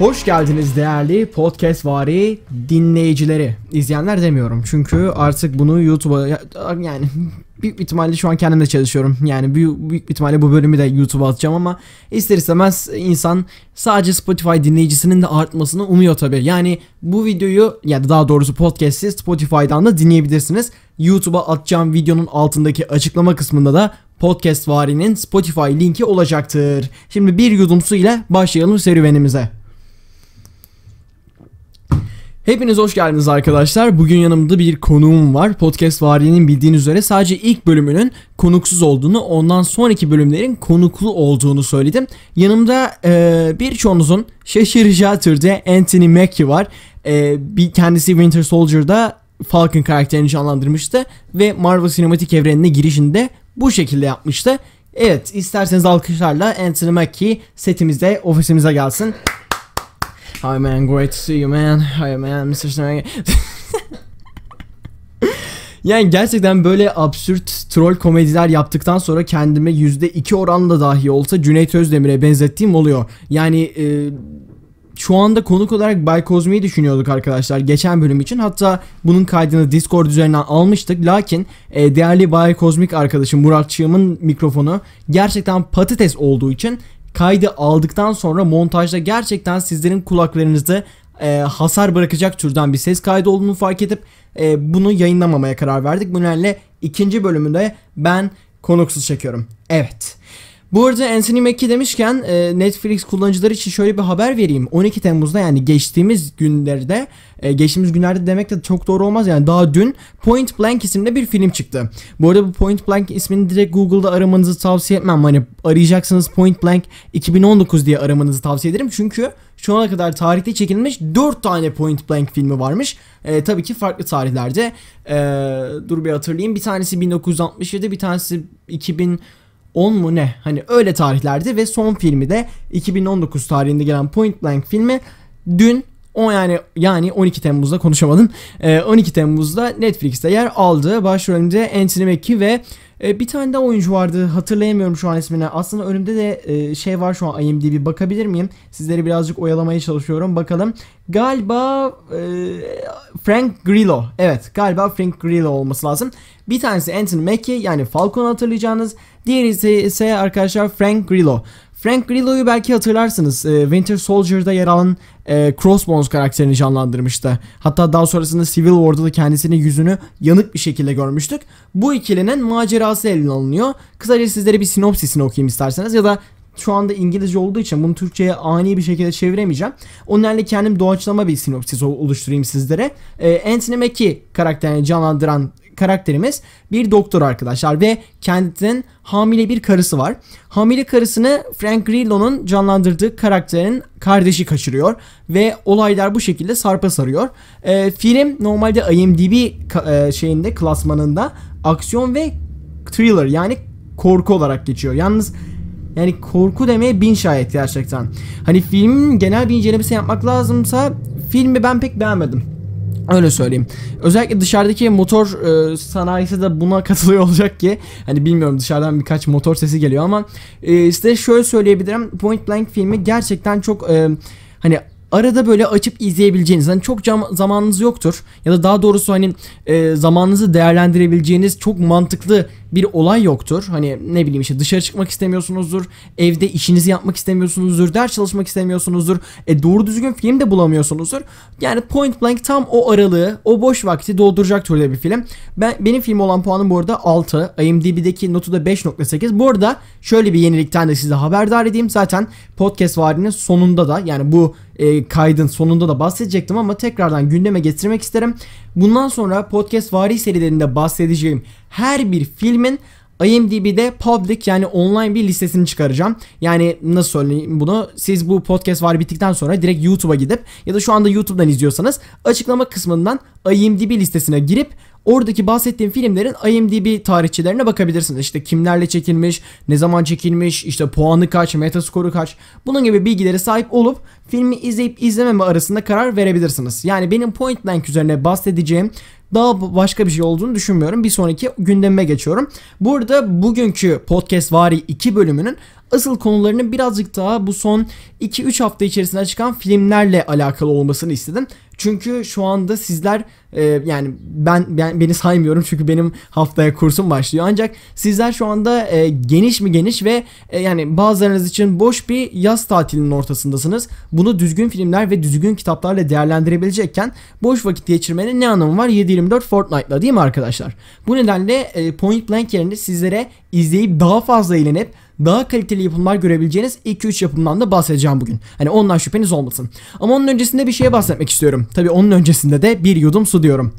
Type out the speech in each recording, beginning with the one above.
Hoş geldiniz değerli Podcastvari dinleyicileri. İzleyenler demiyorum çünkü artık bunu YouTube'a, yani büyük ihtimalle şu an kendim de çalışıyorum. Yani büyük ihtimalle bu bölümü de YouTube'a atacağım ama ister istemez insan sadece Spotify dinleyicisinin de artmasını umuyor tabii. Yani bu videoyu, ya da daha doğrusu podcast'i Spotify'dan da dinleyebilirsiniz. YouTube'a atacağım videonun altındaki açıklama kısmında da Podcastvari'nin Spotify linki olacaktır. Şimdi bir yudum su ile başlayalım serüvenimize. Hepiniz hoş geldiniz arkadaşlar. Bugün yanımda bir konuğum var. Podcastvari'nin bildiğiniz üzere sadece ilk bölümünün konuksuz olduğunu, ondan sonraki bölümlerin konuklu olduğunu söyledim. Yanımda birçoğunuzun şaşıracağı türde Anthony Mackie var. Kendisi Winter Soldier'da Falcon karakterini canlandırmıştı ve Marvel sinematik evrenine girişinde bu şekilde yapmıştı. Evet, isterseniz alkışlarla Anthony Mackie setimizde, ofisimize gelsin. Hi man, great to see you man. Hi man, Mr. Sinemax. Yani gerçekten böyle absürt troll komediler yaptıktan sonra kendime %2 oranla dahi olsa Cüneyt Özdemir'e benzettiğim oluyor. Yani şu anda konuk olarak Bay Kozmi'yi düşünüyorduk arkadaşlar geçen bölüm için. Hatta bunun kaydını Discord üzerinden almıştık. Lakin değerli Bay Kozmik arkadaşım Muratçığım'ın mikrofonu gerçekten patates olduğu için kaydı aldıktan sonra montajda gerçekten sizlerin kulaklarınızda hasar bırakacak türden bir ses kaydı olduğunu fark edip bunu yayınlamamaya karar verdik. Bununla ikinci bölümünde ben konuksuz çekiyorum. Evet. Bu arada Anthony Mackie demişken Netflix kullanıcıları için şöyle bir haber vereyim. 12 Temmuz'da, yani geçtiğimiz günlerde demek de çok doğru olmaz, yani daha dün Point Blank isimli bir film çıktı. Bu arada bu Point Blank ismini direkt Google'da aramanızı tavsiye etmem. Hani arayacaksanız Point Blank 2019 diye aramanızı tavsiye ederim. Çünkü şu ana kadar tarihte çekilmiş 4 tane Point Blank filmi varmış. Tabii ki farklı tarihlerde. Dur bir hatırlayayım. Bir tanesi 1967, bir tanesi 2010 mu ne? Hani öyle tarihlerde ve son filmi de 2019 tarihinde gelen Point Blank filmi dün, yani 12 Temmuz'da konuşamadım. 12 Temmuz'da Netflix'te yer aldı. Başrolünde Anthony Mackie ve bir tane daha oyuncu vardı. Hatırlayamıyorum şu an ismini. Aslında önümde de şey var şu an, IMDb. Bakabilir miyim? Sizleri birazcık oyalamaya çalışıyorum. Bakalım. Galiba Frank Grillo. Evet, galiba Frank Grillo olması lazım. Bir tanesi Anthony Mackie, yani Falcon'u hatırlayacağınız. Diğeri ise arkadaşlar Frank Grillo. Frank Grillo'yu belki hatırlarsınız. Winter Soldier'da yer alan Crossbones karakterini canlandırmıştı. Hatta daha sonrasında Civil War'da da kendisinin yüzünü yanık bir şekilde görmüştük. Bu ikilinin macerası eline alınıyor. Kısaca sizlere bir sinopsisini okuyayım isterseniz, ya da şu anda İngilizce olduğu için bunu Türkçe'ye ani bir şekilde çeviremeyeceğim. Onlarla kendim doğaçlama bir sinopsis oluşturayım sizlere. Anthony Mackie karakterini canlandıran karakterimiz bir doktor arkadaşlar ve kendisinin hamile bir karısı var. Hamile karısını Frank Grillo'nun canlandırdığı karakterin kardeşi kaçırıyor ve olaylar bu şekilde sarpa sarıyor. Film normalde IMDb klasmanında aksiyon ve thriller, yani korku olarak geçiyor. Yalnız yani korku demeye bin şayet gerçekten. Hani filmin genel bir incelemesi yapmak lazımsa filmi ben pek beğenmedim. Öyle söyleyeyim. Özellikle dışarıdaki motor sanayisi de buna katılıyor olacak ki, hani bilmiyorum, dışarıdan birkaç motor sesi geliyor ama size şöyle söyleyebilirim. Point Blank filmi gerçekten çok hani arada böyle açıp izleyebileceğiniz, hani çok zamanınız yoktur, ya da daha doğrusu hani zamanınızı değerlendirebileceğiniz çok mantıklı bir olay yoktur. Hani ne bileyim işte, dışarı çıkmak istemiyorsunuzdur, evde işinizi yapmak istemiyorsunuzdur, ders çalışmak istemiyorsunuzdur, doğru düzgün film de bulamıyorsunuzdur. Yani Point Blank tam o aralığı, o boş vakti dolduracak türde bir film. Benim film olan puanım bu arada 6. IMDb'deki notu da 5.8. Bu arada şöyle bir yenilikten de size haberdar edeyim. Zaten Podcastvarinin sonunda da, yani bu kaydın sonunda da bahsedecektim ama tekrardan gündeme getirmek isterim. Bundan sonra Podcastvari serilerinde bahsedeceğim her bir filmin IMDb'de public, yani online bir listesini çıkaracağım. Yani nasıl söyleyeyim bunu? Siz bu Podcastvari bittikten sonra direkt YouTube'a gidip, ya da şu anda YouTube'dan izliyorsanız açıklama kısmından IMDb listesine girip oradaki bahsettiğim filmlerin IMDb tarihçilerine bakabilirsiniz. İşte kimlerle çekilmiş, ne zaman çekilmiş, işte puanı kaç, Metaskore'u kaç. Bunun gibi bilgilere sahip olup filmi izleyip izlememe arasında karar verebilirsiniz. Yani benim Point Blank üzerine bahsedeceğim daha başka bir şey olduğunu düşünmüyorum. Bir sonraki gündeme geçiyorum. Burada bugünkü Podcastvari 2 bölümünün asıl konularının birazcık daha bu son 2-3 hafta içerisinde çıkan filmlerle alakalı olmasını istedim. Çünkü şu anda sizler yani beni saymıyorum çünkü benim haftaya kursum başlıyor. Ancak sizler şu anda geniş mi geniş ve yani bazılarınız için boş bir yaz tatilinin ortasındasınız. Bunu düzgün filmler ve düzgün kitaplarla değerlendirebilecekken boş vakit geçirmenin ne anlamı var 7/24 Fortnite'la, değil mi arkadaşlar? Bu nedenle Point Blank yerine sizlere izleyip daha fazla eğlenip daha kaliteli yapımlar görebileceğiniz 2-3 yapımdan da bahsedeceğim bugün. Hani ondan şüpheniz olmasın. Ama onun öncesinde bir şeye bahsetmek istiyorum. Tabii onun öncesinde de bir yudum su diyorum.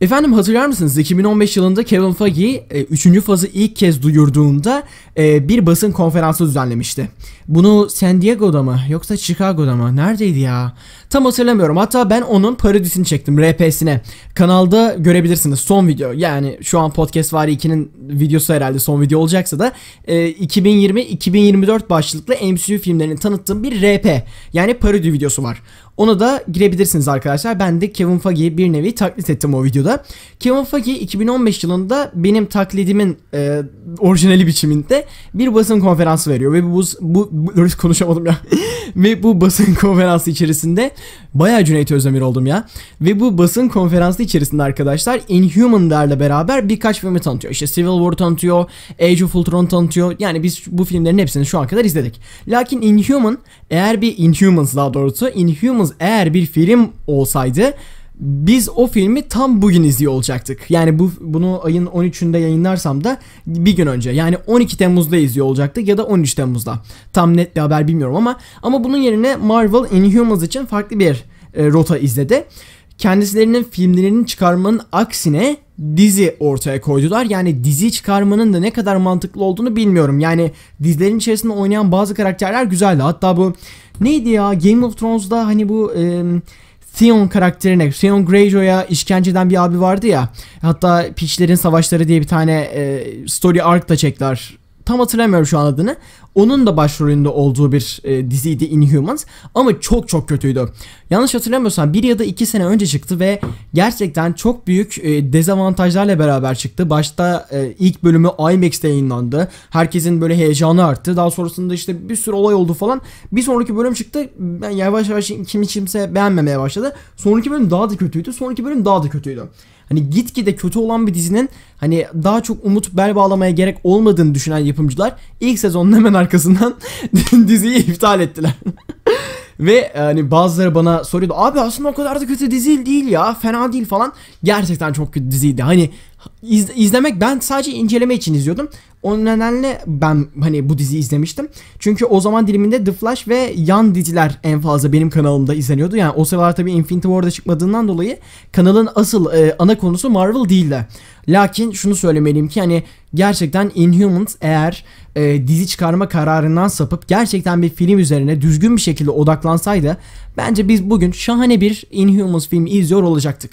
Efendim hatırlar mısınız? 2015 yılında Kevin Feige 3. fazı ilk kez duyurduğunda bir basın konferansı düzenlemişti. Bunu San Diego'da mı yoksa Chicago'da mı? Neredeydi ya? Tam hatırlamıyorum. Hatta ben onun parodisini çektim, RP'sine. Kanalda görebilirsiniz son video. Yani şu an Podcastvari 2'nin videosu herhalde son video olacaksa da 2020-2024 başlıklı MCU filmlerini tanıttığım bir RP, yani parodi videosu var. Ona da girebilirsiniz arkadaşlar. Ben de Kevin Feige'yi bir nevi taklit ettim o videoda. Kevin Feige 2015 yılında benim taklidimin orijinali biçiminde bir basın konferansı veriyor ve bu konuşamadım ya. Ve bu basın konferansı içerisinde bayağı Cüneyt Özdemir oldum ya. Ve bu basın konferansı içerisinde arkadaşlar Inhuman'larla beraber birkaç filmi tanıtıyor. İşte Civil War tanıtıyor, Age of Ultron tanıtıyor. Yani biz bu filmlerin hepsini şu an kadar izledik. Lakin Inhumans eğer bir film olsaydı biz o filmi tam bugün izliyor olacaktık. Yani bunu ayın 13'ünde yayınlarsam da bir gün önce, yani 12 Temmuz'da izliyor olacaktık ya da 13 Temmuz'da. Tam net bir haber bilmiyorum ama bunun yerine Marvel Inhumans için farklı bir rota izledi. Kendisinin filmlerini çıkarmanın aksine dizi ortaya koydular. Yani dizi çıkarmanın da ne kadar mantıklı olduğunu bilmiyorum. Yani dizilerin içerisinde oynayan bazı karakterler güzeldi. Hatta bu neydi ya, Game of Thrones'da hani bu Theon karakterine, Theon Greyjoy'a işkenceden bir abi vardı ya. Hatta Piçlerin Savaşları diye bir tane story arc da çektiler. Tam hatırlamıyorum şu an adını. Onun da başrolünde olduğu bir diziydi Inhumans. Ama çok çok kötüydü. Yanlış hatırlamıyorsam 1 ya da 2 sene önce çıktı ve gerçekten çok büyük dezavantajlarla beraber çıktı. Başta ilk bölümü IMAX'te yayınlandı. Herkesin böyle heyecanı arttı. Daha sonrasında işte bir sürü olay oldu falan. Bir sonraki bölüm çıktı. Ben yavaş yavaş kimse beğenmemeye başladı. Sonraki bölüm daha da kötüydü. Hani gitgide kötü olan bir dizinin hani daha çok umut bel bağlamaya gerek olmadığını düşünen yapımcılar ilk sezonun hemen arkasından diziyi iptal ettiler. Ve hani bazıları bana soruyordu, abi aslında o kadar da kötü dizi değil ya, fena değil falan. Gerçekten çok kötü diziydi. Hani izlemek, ben sadece inceleme için izliyordum. O nedenle ben hani bu diziyi izlemiştim. Çünkü o zaman diliminde The Flash ve yan diziler en fazla benim kanalımda izleniyordu. Yani o sefer tabii Infinity War'da çıkmadığından dolayı kanalın asıl ana konusu Marvel değildi. Lakin şunu söylemeliyim ki hani gerçekten Inhumans eğer dizi çıkarma kararından sapıp gerçekten bir film üzerine düzgün bir şekilde odaklansaydı bence biz bugün şahane bir Inhumans filmi izliyor olacaktık.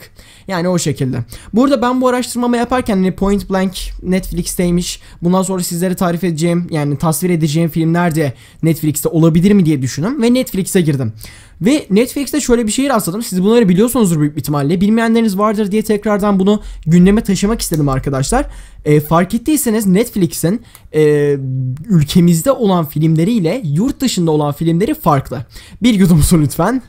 Yani o şekilde. Burada ben bu araştırmamı yaparken hani Point Blank Netflix'teymiş. Bundan sonra sizlere tarif edeceğim, yani tasvir edeceğim filmler de Netflix'te olabilir mi diye düşündüm ve Netflix'e girdim. Ve Netflix'te şöyle bir şey rastladım. Siz bunları biliyorsunuzdur büyük ihtimalle. Bilmeyenleriniz vardır diye tekrardan bunu gündeme taşımak istedim arkadaşlar. Fark ettiyseniz Netflix'in ülkemizde olan filmleriyle yurt dışında olan filmleri farklı. Bir yudum su lütfen.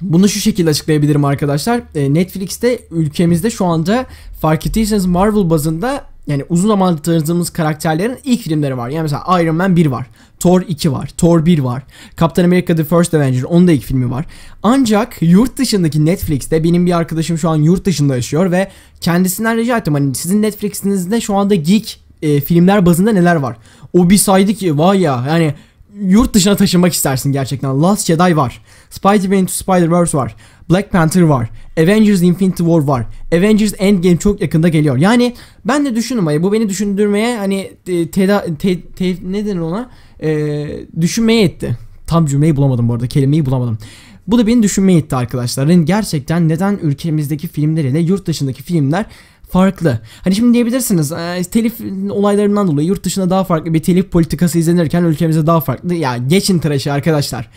Bunu şu şekilde açıklayabilirim arkadaşlar. Netflix'te ülkemizde şu anda fark ettiyseniz Marvel bazında yani uzun zamandır tanıdığımız karakterlerin ilk filmleri var. Yani mesela Iron Man 1 var. Thor 2 var. Thor 1 var. Kaptan America The First Avenger, onun da ilk filmi var. Ancak yurt dışındaki Netflix'te, benim bir arkadaşım şu an yurt dışında yaşıyor ve kendisinden rica ettim, hani sizin Netflix'inizde şu anda geek filmler bazında neler var? O bir saydı ki vay ya, yani yurt dışına taşınmak istersin gerçekten. Last Jedi var. Spider-Man: Into the Spider-Verse var. Black Panther var. Avengers: Infinity War var. Avengers: Endgame çok yakında geliyor. Yani ben de düşündüm. Bu beni düşündürmeye hani düşünmeye etti. Tam cümleyi bulamadım bu arada. Kelimeyi bulamadım. Bu da beni düşünmeye etti arkadaşlar. Yani gerçekten neden ülkemizdeki filmler ile yurt dışındaki filmler farklı? Hani şimdi diyebilirsiniz telif olaylarından dolayı yurt dışında daha farklı bir telif politikası izlenirken ülkemizde daha farklı. Ya geçin tıraşı arkadaşlar.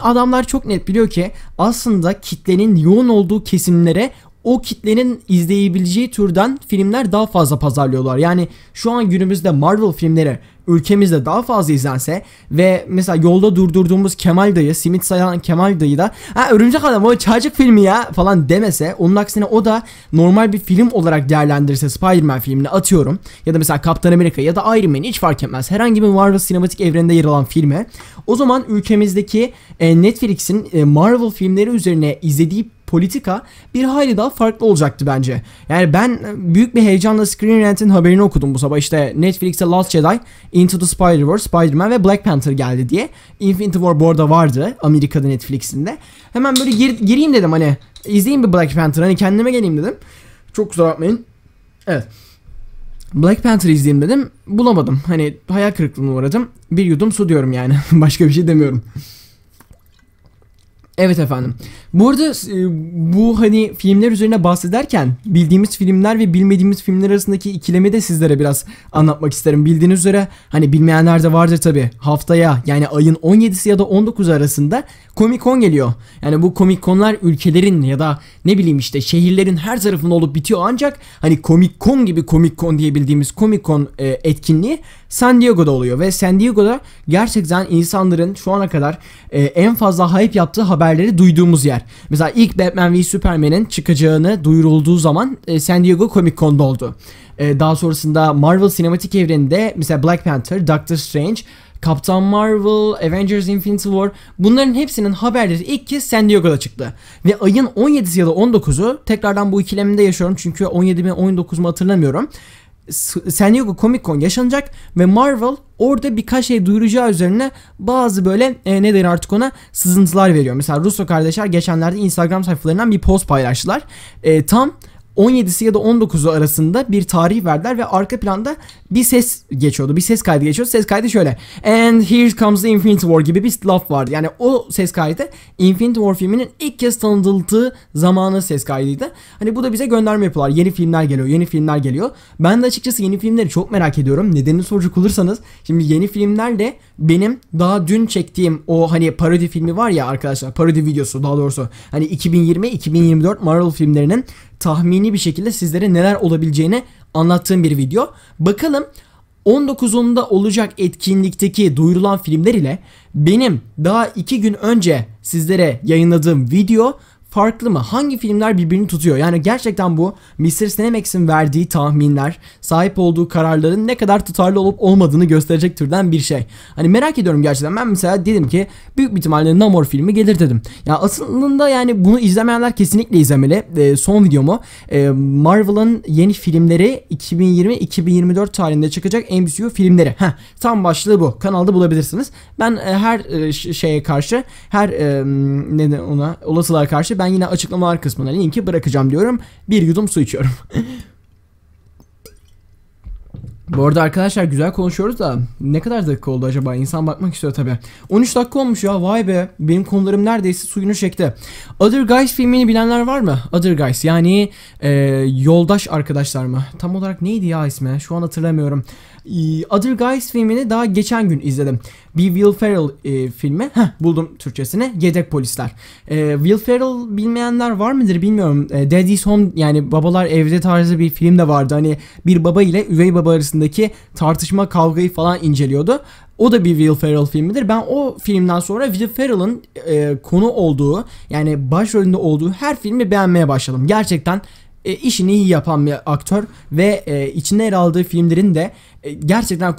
Adamlar çok net biliyor ki aslında kitlenin yoğun olduğu kesimlere o kitlenin izleyebileceği türden filmler daha fazla pazarlıyorlar. Yani şu an günümüzde Marvel filmleri ülkemizde daha fazla izlense ve mesela yolda durdurduğumuz Kemal dayı, simit sayan Kemal dayı da örümcek adam o çocuk filmi ya falan demese, onun aksine o da normal bir film olarak değerlendirirse Spider-Man filmini atıyorum ya da mesela Kaptan Amerika ya da Iron Man, hiç fark etmez, herhangi bir Marvel sinematik evreninde yer alan filme, o zaman ülkemizdeki Netflix'in Marvel filmleri üzerine izlediği politika bir hayli daha farklı olacaktı bence. Yani ben büyük bir heyecanla Screen Rant'in haberini okudum bu sabah. İşte Netflix'e Last Jedi, Into the Spider-Verse, Spider-Man ve Black Panther geldi diye. Infinity War bu arada vardı Amerika'da Netflix'inde. Hemen böyle gireyim dedim, hani izleyeyim bir Black Panther, hani kendime geleyim dedim. Çok kusura bakmayın. Evet. Black Panther izleyeyim dedim. Bulamadım. Hani hayal kırıklığına uğradım. Bir yudum su diyorum yani. Başka bir şey demiyorum. Evet efendim. Bu arada bu hani filmler üzerine bahsederken bildiğimiz filmler ve bilmediğimiz filmler arasındaki ikilemi de sizlere biraz anlatmak isterim. Bildiğiniz üzere hani bilmeyenler de vardır tabi. Haftaya, yani ayın 17'si ya da 19'u arasında Comic-Con geliyor. Yani bu Comic-Con'lar ülkelerin ya da ne bileyim işte şehirlerin her tarafında olup bitiyor, ancak hani Comic-Con gibi Comic-Con diyebildiğimiz Comic-Con etkinliği San Diego'da oluyor ve San Diego'da gerçekten insanların şu ana kadar en fazla hype yaptığı haberleri duyduğumuz yer. Mesela ilk Batman v Superman'in çıkacağını duyurulduğu zaman San Diego Comic Con'da oldu. Daha sonrasında Marvel sinematik evreninde mesela Black Panther, Doctor Strange, Kaptan Marvel, Avengers: Infinity War, bunların hepsinin haberleri ilk kez San Diego'da çıktı. Ve ayın 17'si ya da 19'u, tekrardan bu ikilemde yaşıyorum çünkü 17 mi 19 mu hatırlamıyorum. San Diego Comic Con yaşanacak ve Marvel orada birkaç şey duyuracağı üzerine bazı böyle ne der artık ona, sızıntılar veriyor. Mesela Russo kardeşler geçenlerde Instagram sayfalarından bir post paylaştılar. Tam 17'si ya da 19'u arasında bir tarih verdiler ve arka planda bir ses geçiyordu. Bir ses kaydı geçiyordu. Ses kaydı şöyle. And here comes the Infinity War gibi bir laf vardı. Yani o ses kaydı Infinity War filminin ilk kez tanıtıldığı zamanı ses kaydıydı. Hani bu da bize gönderme yapıyorlar. Yeni filmler geliyor. Yeni filmler geliyor. Ben de açıkçası yeni filmleri çok merak ediyorum. Nedenini soracak olursanız, şimdi yeni filmlerle benim daha dün çektiğim o hani parodi filmi var ya arkadaşlar. Parodi videosu daha doğrusu. Hani 2020-2024 Marvel filmlerinin tahmini bir şekilde sizlere neler olabileceğini anlattığım bir video. Bakalım 19'unda olacak etkinlikteki duyurulan filmler ile benim daha 2 gün önce sizlere yayınladığım video farklı mı? Hangi filmler birbirini tutuyor? Yani gerçekten bu Mr. Sinemax'in verdiği tahminler, sahip olduğu kararların ne kadar tutarlı olup olmadığını gösterecek türden bir şey. Hani merak ediyorum gerçekten. Ben mesela dedim ki büyük bir ihtimalle Namor filmi gelir dedim. Ya aslında yani bunu izlemeyenler kesinlikle izlemeli. Son videomu Marvel'ın yeni filmleri 2020-2024 tarihinde çıkacak MCU filmleri. Tam başlığı bu. Kanalda bulabilirsiniz. Ben her şeye karşı, her olasılığa karşı ben yine açıklamalar kısmına linki bırakacağım diyorum. Bir yudum su içiyorum. Bu arada arkadaşlar güzel konuşuyoruz da ne kadar dakika oldu acaba? İnsan bakmak istiyor tabi. 13 dakika olmuş ya, vay be. Benim konularım neredeyse suyunu çekti. Other Guys filmini bilenler var mı? Other Guys yani yoldaş arkadaşlar mı? Tam olarak neydi ya ismi? Şu an hatırlamıyorum. Other Guys filmini daha geçen gün izledim. Bir Will Ferrell filmi. Buldum Türkçesini. Yedek Polisler. Will Ferrell bilmeyenler var mıdır bilmiyorum. Daddy's Home, yani Babalar Evde tarzı bir film de vardı. Hani bir baba ile üvey baba arasındaki tartışma, kavgayı falan inceliyordu. O da bir Will Ferrell filmidir. Ben o filmden sonra Will Ferrell'ın konu olduğu, yani başrolünde olduğu her filmi beğenmeye başladım. Gerçekten işini iyi yapan bir aktör ve içinde yer aldığı filmlerin de gerçekten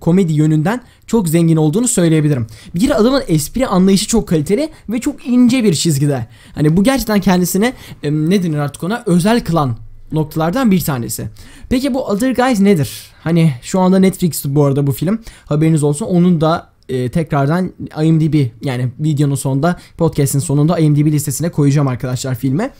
komedi yönünden çok zengin olduğunu söyleyebilirim. Bir adamın espri anlayışı çok kaliteli ve çok ince bir çizgide. Hani bu gerçekten kendisine ne denir artık ona, özel kılan noktalardan bir tanesi. Peki bu Other Guys nedir? Hani şu anda Netflix'te bu arada bu film, haberiniz olsun. Onun da tekrardan IMDb, yani videonun sonunda, podcast'in sonunda IMDb listesine koyacağım arkadaşlar filmi.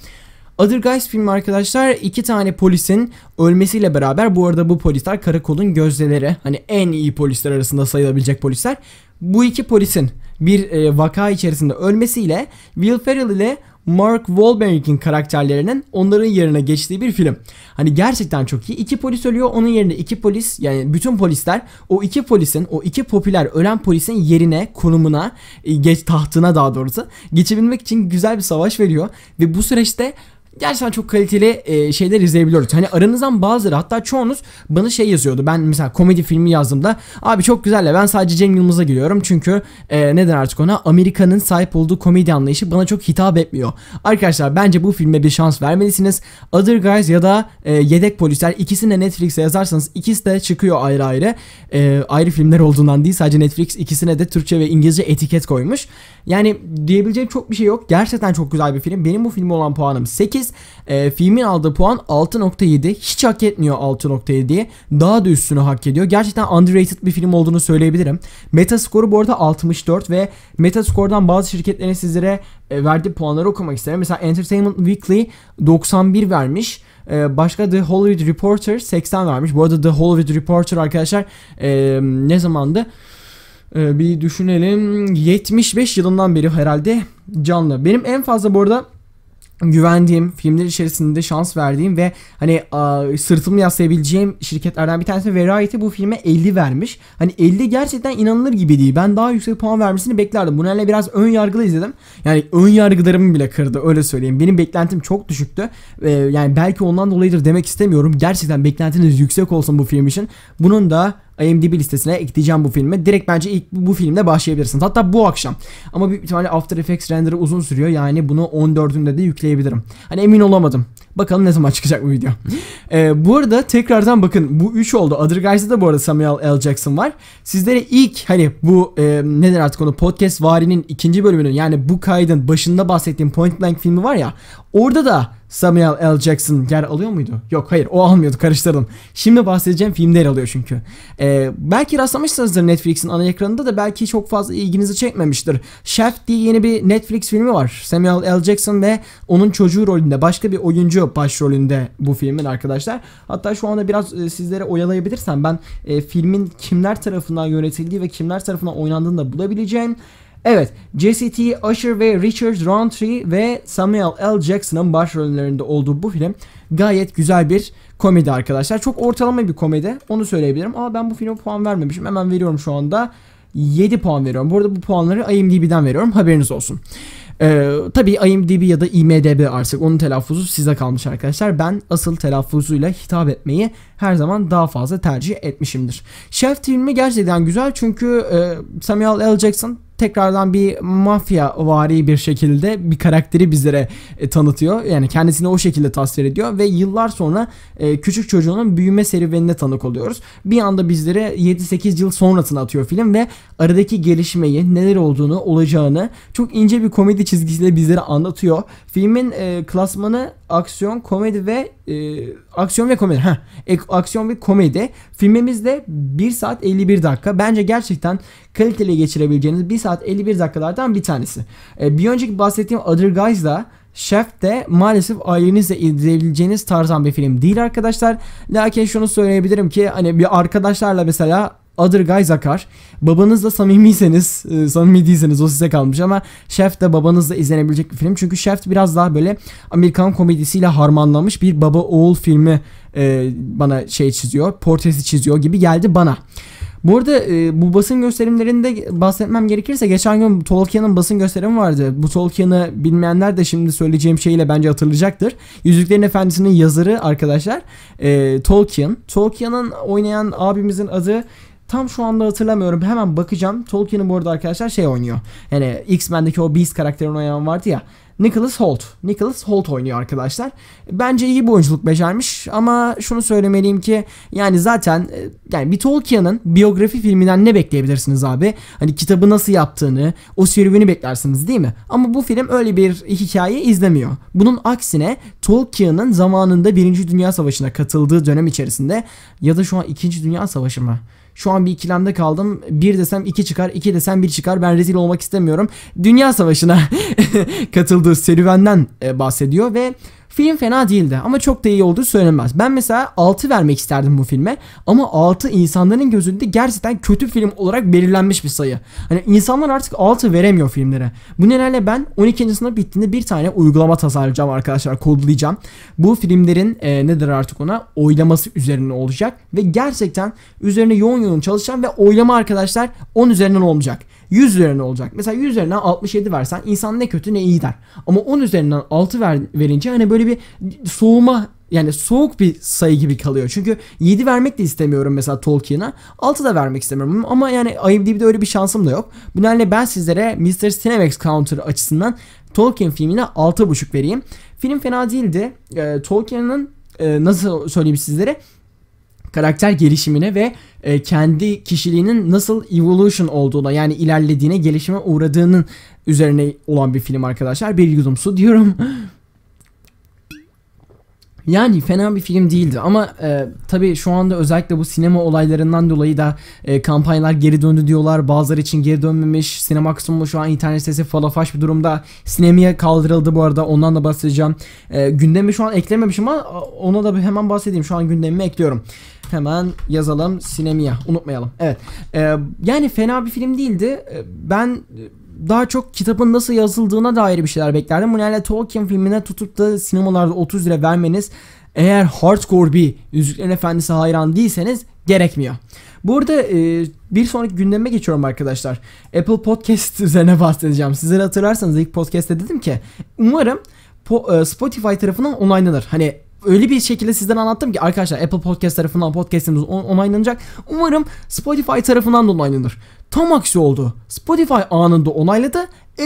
Other Guys filmi arkadaşlar, 2 tane polisin ölmesiyle beraber, bu arada bu polisler karakolun gözdeleri, hani en iyi polisler arasında sayılabilecek polisler. Bu iki polisin bir vaka içerisinde ölmesiyle Will Ferrell ile Mark Wahlberg'in karakterlerinin onların yerine geçtiği bir film. Hani gerçekten çok iyi. 2 polis ölüyor, onun yerine 2 polis, yani bütün polisler o 2 polisin, o 2 popüler ölen polisin yerine, konumuna, tahtına daha doğrusu geçebilmek için güzel bir savaş veriyor. Ve bu süreçte gerçekten çok kaliteli şeyler izleyebiliyoruz. Hani aranızdan bazıları, hatta çoğunuz bana şey yazıyordu. Ben mesela komedi filmi yazdığımda, abi çok güzel ya, ben sadece Cem Yılmaz'a giriyorum. Çünkü neden artık ona, Amerika'nın sahip olduğu komedi anlayışı bana çok hitap etmiyor. Arkadaşlar bence bu filme bir şans vermelisiniz. Other Guys ya da Yedek Polisler, ikisini de Netflix'e yazarsanız ikisi de çıkıyor ayrı ayrı. Ayrı filmler olduğundan değil, sadece Netflix ikisine de Türkçe ve İngilizce etiket koymuş. Yani diyebileceğim çok bir şey yok. Gerçekten çok güzel bir film. Benim bu filme olan puanım 8. Filmin aldığı puan 6.7. Hiç hak etmiyor 6.7'yi. Daha da üstünü hak ediyor. Gerçekten underrated bir film olduğunu söyleyebilirim. Metascore'u bu arada 64 ve Metascore'dan bazı şirketlerin sizlere verdiği puanları okumak isterim. Mesela Entertainment Weekly 91 vermiş. Başka The Hollywood Reporter 80 vermiş. Bu arada The Hollywood Reporter arkadaşlar ne zamandı? Bir düşünelim, 75 yılından beri herhalde canlı. Benim en fazla bu arada güvendiğim, filmler içerisinde şans verdiğim ve hani sırtımı yaslayabileceğim şirketlerden bir tanesi Variety, bu filme 50 vermiş. Hani 50 gerçekten inanılır gibi değil. Ben daha yüksek puan vermesini beklerdim. Bunlarla biraz ön yargılı izledim. Yani ön yargılarımı bile kırdı, öyle söyleyeyim. Benim beklentim çok düşüktü. Yani belki ondan dolayıdır demek istemiyorum. Gerçekten beklentiniz yüksek olsun bu film için. Bunun da IMDb listesine ekleyeceğim bu filme. Direkt bence ilk bu filmle başlayabilirsiniz. Hatta bu akşam. Ama büyük ihtimalle After Effects render'ı uzun sürüyor. Yani bunu 14'ünde de yükleyebilirim. Hani emin olamadım. Bakalım ne zaman çıkacak bu video. Bu arada tekrardan bakın, bu 3 oldu. Other Guys'da da bu arada Samuel L. Jackson var. Sizlere ilk hani bu neden artık onu, Podcastvari'nin 2. bölümünün, yani bu kaydın başında bahsettiğim Point Blank filmi var ya, orada da Samuel L. Jackson yer alıyor muydu? Yok, hayır, o almıyordu, karıştırdım. Şimdi bahsedeceğim filmde yer alıyor çünkü. Belki rastlamışsınızdır Netflix'in ana ekranında da, belki çok fazla ilginizi çekmemiştir. Shaft diye yeni bir Netflix filmi var. Samuel L. Jackson ve onun çocuğu rolünde, başka bir oyuncu başrolünde bu filmin arkadaşlar. Hatta şu anda biraz sizlere oyalayabilirsem ben filmin kimler tarafından yönetildiği ve kimler tarafından oynandığını da bulabileceğim. Evet, Jesse T. Usher ve Richard Roundtree ve Samuel L. Jackson'ın başrollerinde olduğu bu film gayet güzel bir komedi arkadaşlar. Çok ortalama bir komedi, onu söyleyebilirim. Ama ben bu filme puan vermemişim. Hemen veriyorum şu anda. 7 puan veriyorum. Bu arada bu puanları IMDb'den veriyorum. Haberiniz olsun. Tabii IMDb ya da IMDb, artık onun telaffuzu size kalmış arkadaşlar. Ben asıl telaffuzuyla hitap etmeyi her zaman daha fazla tercih etmişimdir. Chef filmi gerçekten güzel çünkü Samuel L. Jackson tekrardan bir mafyavari bir şekilde bir karakteri bizlere tanıtıyor. Yani kendisini o şekilde tasvir ediyor ve yıllar sonra küçük çocuğunun büyüme serüvenine tanık oluyoruz. Bir anda bizlere 7-8 yıl sonrasını atıyor film ve aradaki gelişmeyi, neler olduğunu, olacağını çok ince bir komedi çizgisiyle bizlere anlatıyor. Filmin klasmanı aksiyon, komedi ve aksiyon ve komedi. Aksiyon ve komedi. Filmimiz de 1 saat 51 dakika. Bence gerçekten kaliteli geçirebileceğiniz 1 saat 51 dakikalardan bir tanesi. Bir önceki bahsettiğim Other Guys'da, Chef de maalesef ailenizle izleyebileceğiniz tarzdan bir film değil arkadaşlar. Lakin şunu söyleyebilirim ki hani bir arkadaşlarla mesela Other Guys akar. Babanızla samimiyseniz, samimi değilseniz o size kalmış, ama Shaft de babanızla izlenebilecek bir film. Çünkü Shaft biraz daha böyle Amerikan komedisiyle harmanlanmış bir baba oğul filmi bana şey çiziyor, portresi çiziyor gibi geldi bana. Bu arada bu basın gösterimlerinde bahsetmem gerekirse, geçen gün Tolkien'in basın gösterimi vardı. Bu Tolkien'i bilmeyenler de şimdi söyleyeceğim şeyle bence hatırlayacaktır. Yüzüklerin Efendisi'nin yazarı arkadaşlar Tolkien. Tolkien'in oynayan abimizin adı tam şu anda hatırlamıyorum. Hemen bakacağım. Tolkien'in bu arada arkadaşlar şey oynuyor. Yani X-Men'deki o Beast karakterini oynayan vardı ya. Nicholas Hoult. Nicholas Hoult oynuyor arkadaşlar. Bence iyi bir oyunculuk becermiş ama şunu söylemeliyim ki yani zaten yani bir Tolkien'in biyografi filminden ne bekleyebilirsiniz abi? Hani kitabı nasıl yaptığını, o serüveni beklersiniz değil mi? Ama bu film öyle bir hikaye izlemiyor. Bunun aksine Tolkien'in zamanında 1. Dünya Savaşı'na katıldığı dönem içerisinde, ya da şu an 2. Dünya Savaşı mı? Şu an bir ikilemde kaldım. 1 desem 2 çıkar, 2 desem 1 çıkar. Ben rezil olmak istemiyorum. Dünya Savaşı'na katıldığı serüvenden bahsediyor ve film fena değildi ama çok da iyi olduğu söylenmez. Ben mesela 6 vermek isterdim bu filme ama 6 insanların gözünde gerçekten kötü film olarak belirlenmiş bir sayı. Hani insanlar artık 6 veremiyor filmlere. Bu nedenle ben 12. sınıf bittiğinde bir tane uygulama tasarlayacağım arkadaşlar, kodlayacağım. Bu filmlerin nedir artık ona, oylaması üzerine olacak ve gerçekten üzerine yoğun çalışacağım ve oylama arkadaşlar 10 üzerinden olmayacak. 100 üzerinden olacak. Mesela 100 üzerinden 67 versen insan ne kötü ne iyi der. Ama 10 üzerinden 6 verince hani böyle bir soğuma, yani soğuk bir sayı gibi kalıyor. Çünkü 7 vermek de istemiyorum mesela Tolkien'a. 6 da vermek istemiyorum ama yani IMDb'de öyle bir şansım da yok. Bu nedenle ben sizlere Mr. Sinemax Counter açısından Tolkien filmine 6.5 vereyim. Film fena değildi. Tolkien'ın nasıl söyleyeyim sizlere, karakter gelişimine ve kendi kişiliğinin nasıl evolution olduğuna, yani ilerlediğine, gelişime uğradığının üzerine olan bir film arkadaşlar. Bir yudumsu diyorum. Yani fena bir film değildi ama tabii şu anda özellikle bu sinema olaylarından dolayı da kampanyalar geri döndü diyorlar. Bazıları için geri dönmemiş. Cinemax'ın şu an internet sitesi falafaş bir durumda. Sinemia kaldırıldı bu arada, ondan da bahsedeceğim. Gündemi şu an eklememişim ama ona da hemen bahsedeyim. Şu an gündemimi ekliyorum. Hemen yazalım, Sinemia, unutmayalım. Evet, yani fena bir film değildi. Ben daha çok kitapın nasıl yazıldığına dair bir şeyler beklerdim. Bu nedenle Tolkien filmine tutup da sinemalarda 30 lira vermeniz, eğer hardcore bir Yüzüklerin Efendisi hayran değilseniz, gerekmiyor. Bu arada bir sonraki gündeme geçiyorum arkadaşlar. Apple Podcast üzerine bahsedeceğim. Sizler hatırlarsanız ilk podcast'te dedim ki umarım Spotify tarafından onaylanır. Hani öyle bir şekilde sizden anlattım ki arkadaşlar, Apple Podcast tarafından podcast'imiz onaylanacak. Umarım Spotify tarafından da onaylanır. Tam aksi oldu. Spotify anında onayladı,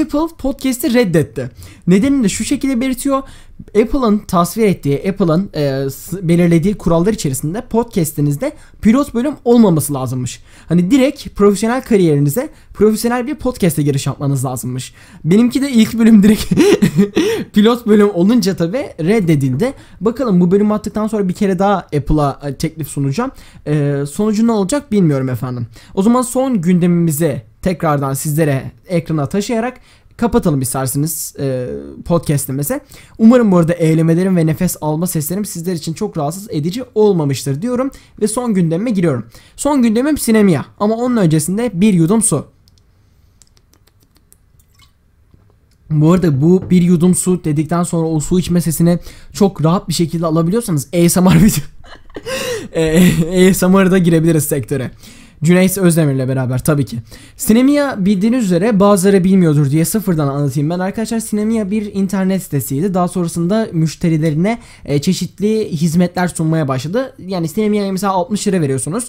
Apple Podcast'i reddetti. Nedenini de şu şekilde belirtiyor. Apple'ın tasvir ettiği, Apple'ın belirlediği kurallar içerisinde podcast'inizde pilot bölüm olmaması lazımmış. Hani direkt profesyonel kariyerinize profesyonel bir podcast'e giriş yapmanız lazımmış. Benimki de ilk bölüm direkt pilot bölüm olunca tabii reddedildi. Bakalım bu bölüm attıktan sonra bir kere daha Apple'a teklif sunacağım. Sonucu ne olacak bilmiyorum efendim. O zaman son gündemimize tekrardan sizlere ekrana taşıyarak kapatalım isterseniz podcast'imize. Umarım bu arada eğlemelerim ve nefes alma seslerim sizler için çok rahatsız edici olmamıştır diyorum ve son gündemime giriyorum. Son gündemim Sinemia ama onun öncesinde bir yudum su. Bu arada bu bir yudum su dedikten sonra o su içme sesini çok rahat bir şekilde alabiliyorsanız ASMR video ASMR'da girebiliriz sektöre. Cüneyt Özdemir'le beraber tabii ki. Sinemia bildiğiniz üzere, bazıları bilmiyordur diye sıfırdan anlatayım ben arkadaşlar. Sinemia bir internet sitesiydi. Daha sonrasında müşterilerine çeşitli hizmetler sunmaya başladı. Yani Sinemia'ya mesela 60 lira veriyorsunuz.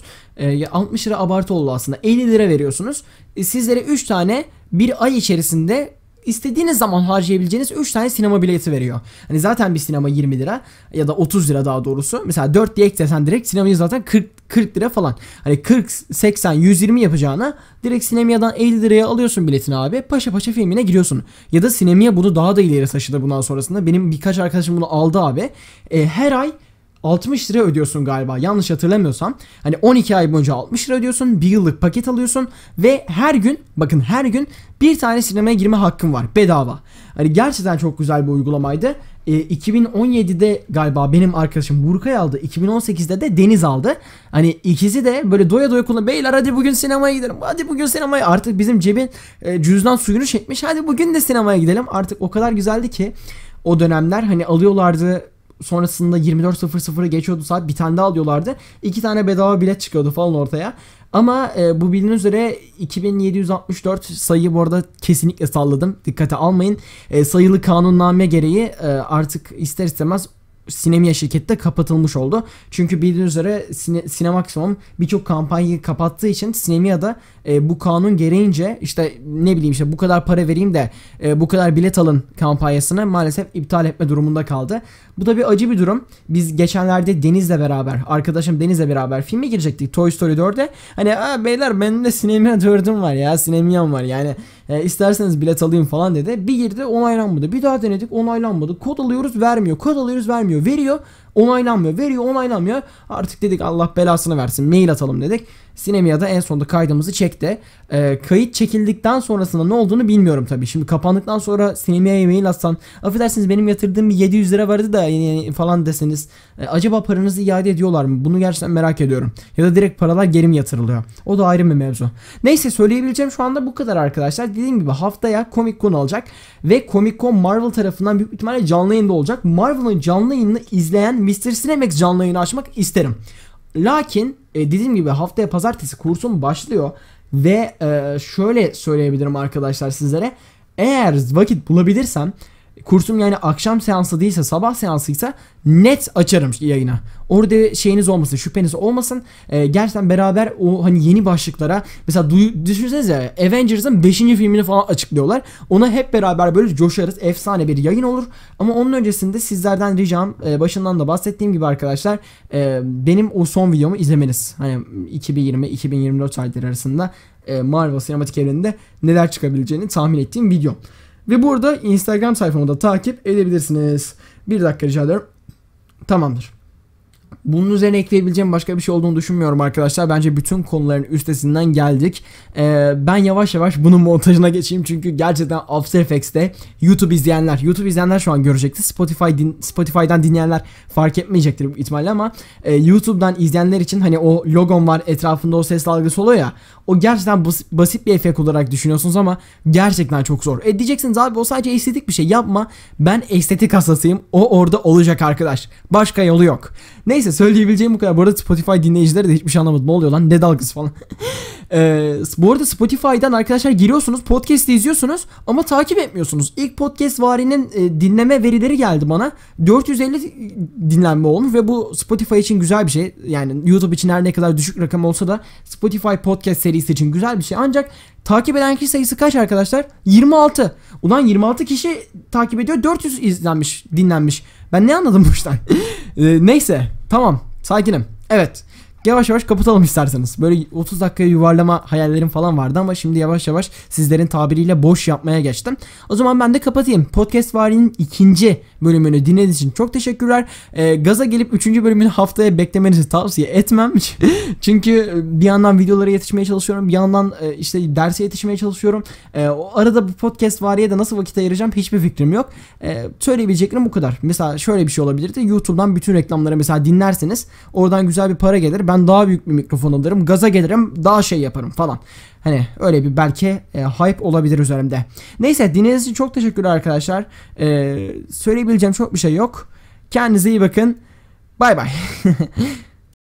60 lira abartı oldu aslında. 50 lira veriyorsunuz. Sizlere 3 tane bir ay içerisinde İstediğiniz zaman harcayabileceğiniz 3 tane sinema bileti veriyor. Hani zaten bir sinema 20 lira ya da 30 lira daha doğrusu. Mesela 4 diye eklesen direkt sinemayı zaten 40 lira falan. Hani 40, 80, 120 yapacağına direkt Sinemia'dan 50 liraya alıyorsun biletini abi. Paşa paşa filmine giriyorsun. Ya da Sinemia bunu daha da ileri taşıdı bundan sonrasında. Benim birkaç arkadaşım bunu aldı abi. Her ay 60 lira ödüyorsun galiba, yanlış hatırlamıyorsam. Hani 12 ay boyunca 60 lira ödüyorsun. Bir yıllık paket alıyorsun. Ve her gün, bakın her gün bir tane sinemaya girme hakkın var. Bedava. Hani gerçekten çok güzel bir uygulamaydı. 2017'de galiba benim arkadaşım Burkay aldı. 2018'de de Deniz aldı. Hani ikisi de böyle doya doya kullanıyor. Beyler hadi bugün sinemaya gidelim. Hadi bugün sinemaya. Artık bizim cebin cüzdan suyunu çekmiş. Hadi bugün de sinemaya gidelim. Artık o kadar güzeldi ki o dönemler, hani alıyorlardı. Sonrasında 24.00'ı geçiyordu saat, bir tane daha alıyorlardı. 2 tane bedava bilet çıkıyordu falan ortaya. Ama bu bildiğiniz üzere 2764 sayıyı bu arada kesinlikle salladım. Dikkate almayın. Sayılı kanunname gereği artık ister istemez Sinemia şirketi de kapatılmış oldu. Çünkü bildiğiniz üzere Cinemaximum birçok kampanyayı kapattığı için Sinemia'da bu kanun gereğince işte ne bileyim işte bu kadar para vereyim de bu kadar bilet alın kampanyasını maalesef iptal etme durumunda kaldı. Bu da bir acı bir durum. Biz geçenlerde arkadaşım Deniz'le beraber filme girecektik Toy Story 4'e. Hani beyler benim de Sinemia 4'üm var ya, Sinemia'm var yani isterseniz bilet alayım falan dedi. Bir girdi, onaylanmadı. Bir daha denedik, onaylanmadı. Kod alıyoruz vermiyor. Kod alıyoruz vermiyor. Veriyor, onaylanmıyor. Veriyor, onaylanmıyor. Artık dedik Allah belasını versin. Mail atalım dedik. Sinemia'da en sonunda kaydımızı çekti. Kayıt çekildikten sonrasında ne olduğunu bilmiyorum tabii. Şimdi kapandıktan sonra Sinemia'ya mail atsan, affedersiniz benim yatırdığım bir 700 lira vardı da falan deseniz, acaba paranızı iade ediyorlar mı? Bunu gerçekten merak ediyorum. Ya da direkt paralar geri mi yatırılıyor? O da ayrı bir mevzu. Neyse, söyleyebileceğim şu anda bu kadar arkadaşlar. Dediğim gibi haftaya Comic-Con olacak ve Comic-Con Marvel tarafından büyük ihtimalle canlı yayında olacak. Marvel'ın canlı yayınını izleyen Mr. Sinemax canlı yayını açmak isterim. Lakin dediğim gibi haftaya pazartesi kursum başlıyor. Ve şöyle söyleyebilirim arkadaşlar sizlere. Eğer vakit bulabilirsem, kursum yani akşam seansı değilse, sabah seansıysa net açarım yayına. Orada şeyiniz olmasın, şüpheniz olmasın. Gerçekten beraber o hani yeni başlıklara, mesela düşünsenize Avengers'ın 5. filmini falan açıklıyorlar. Ona hep beraber böyle coşarız. Efsane bir yayın olur. Ama onun öncesinde sizlerden ricam, başından da bahsettiğim gibi arkadaşlar, benim o son videomu izlemeniz. Hani 2020-2024 tarihleri arasında Marvel sinematik evreninde neler çıkabileceğini tahmin ettiğim video. Ve burada Instagram sayfamı da takip edebilirsiniz. Bir dakika rica ediyorum. Tamamdır. Bunun üzerine ekleyebileceğim başka bir şey olduğunu düşünmüyorum arkadaşlar. Bence bütün konuların üstesinden geldik. Ben yavaş yavaş bunun montajına geçeyim. Çünkü gerçekten After Effects'te YouTube izleyenler şu an görecektir. Spotify'dan dinleyenler fark etmeyecektir bu ihtimalle, ama YouTube'dan izleyenler için hani o logon var, etrafında o ses dalgası oluyor ya. O gerçekten basit bir efekt olarak düşünüyorsunuz ama gerçekten çok zor. Diyeceksiniz abi o sadece estetik bir şey, yapma. Ben estetik hastasıyım. O orada olacak arkadaş. Başka yolu yok. Neyse, söyleyebileceğim bu kadar. Bu arada Spotify dinleyicileri de hiçbir şey anlamadı. Ne oluyor lan? Ne dalgası falan. Bu arada Spotify'dan arkadaşlar giriyorsunuz. Podcast'i izliyorsunuz ama takip etmiyorsunuz. İlk Podcastvarinin dinleme verileri geldi bana. 450 dinlenme olmuş ve bu Spotify için güzel bir şey. Yani YouTube için her ne kadar düşük rakam olsa da Spotify podcast serisi için güzel bir şey. Ancak takip eden kişi sayısı kaç arkadaşlar? 26. Ulan 26 kişi takip ediyor. 400 izlenmiş, dinlenmiş. Ben ne anladım bu işten? Neyse. Tamam, sakinim. Evet, yavaş yavaş kapatalım isterseniz. Böyle 30 dakikaya yuvarlama hayallerim falan vardı ama şimdi yavaş yavaş sizlerin tabiriyle boş yapmaya geçtim. O zaman ben de kapatayım. Podcastvari'nin 2. bölümünü dinlediğiniz için çok teşekkürler. Gaza gelip 3. bölümünü haftaya beklemenizi tavsiye etmem. Çünkü bir yandan videolara yetişmeye çalışıyorum, bir yandan işte derse yetişmeye çalışıyorum. O arada bu Podcastvari'ye de nasıl vakit ayıracağım hiçbir fikrim yok. Söyleyebileceklerim bu kadar. Mesela şöyle bir şey olabilirdi. YouTube'dan bütün reklamları mesela dinlerseniz oradan güzel bir para gelir. Ben daha büyük bir mikrofon alırım, gaza gelirim, daha şey yaparım falan. Hani öyle bir belki hype olabilir üzerimde. Neyse, dinlediğiniz için çok teşekkürler arkadaşlar. Söyleyebileceğim çok bir şey yok. Kendinize iyi bakın. Bay bay.